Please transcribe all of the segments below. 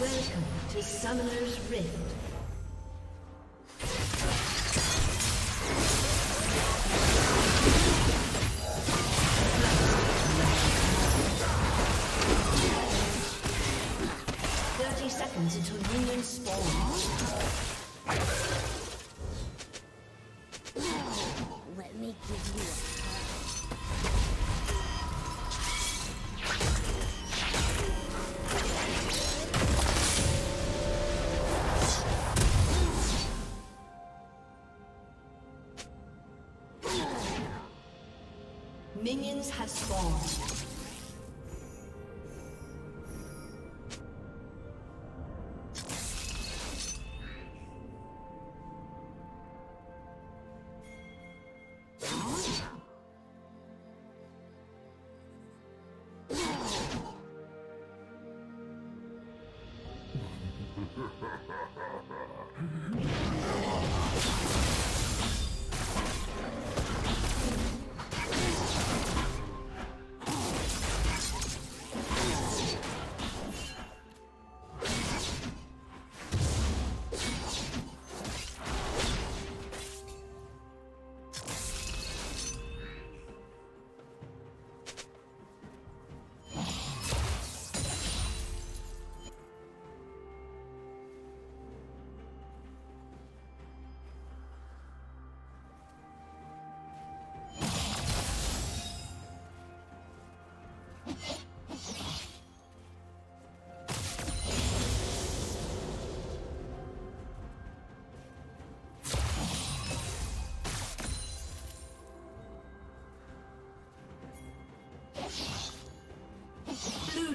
Welcome to Summoner's Rift. Minions have spawned. Blue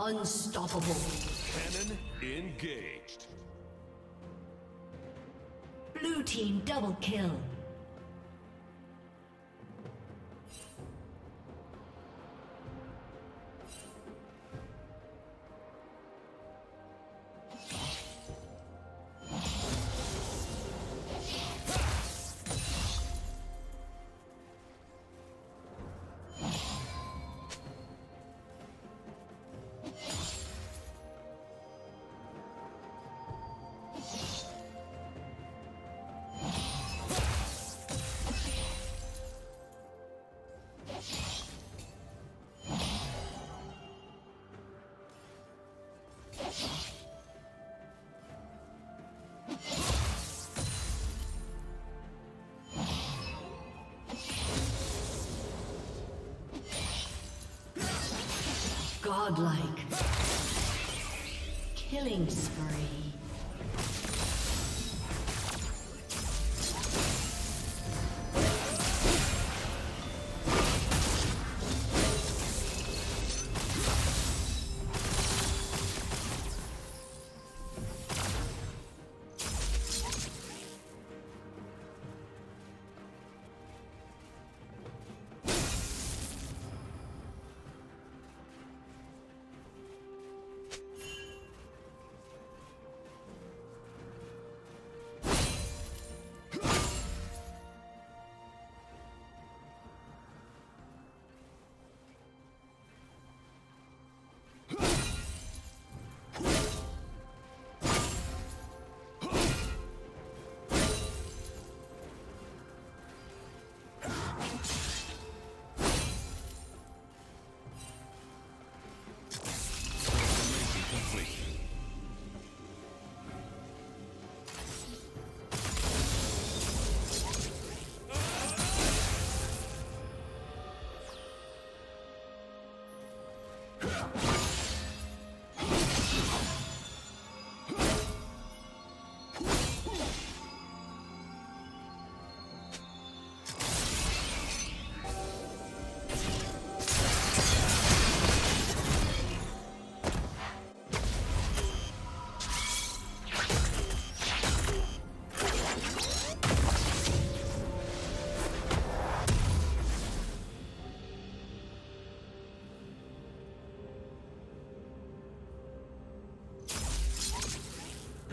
Unstoppable. Cannon engaged. Blue team double kill. Godlike. Killing spree.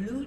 Blue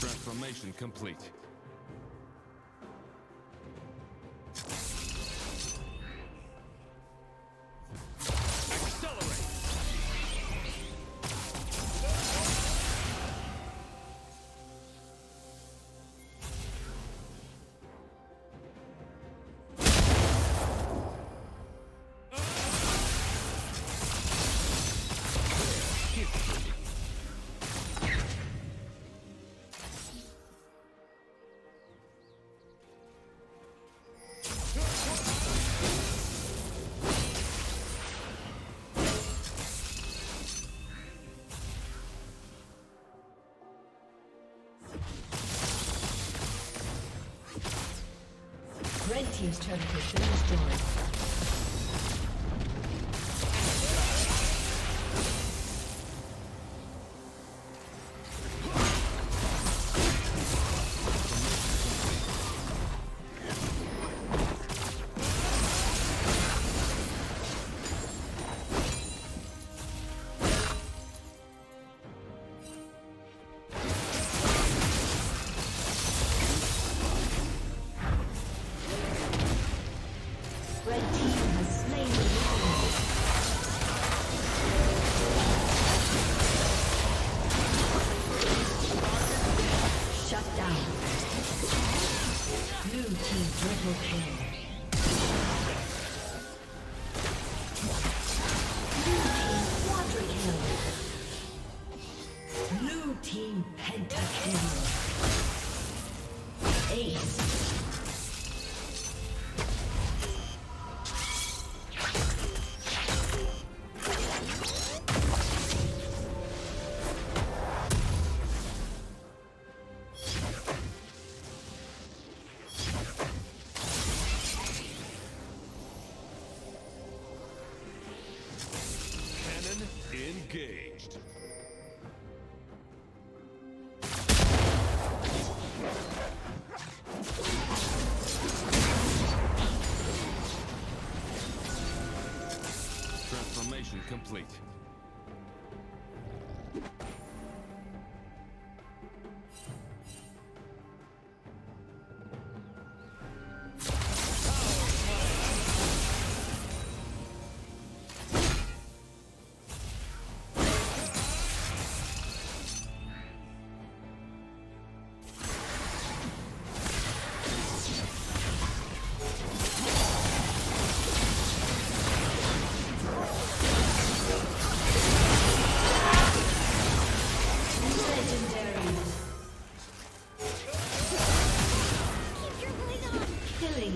Transformation complete. Red team's turret has been destroyed. Engaged. Transformation complete.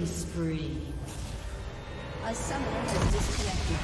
Spree. A summoner has disconnected.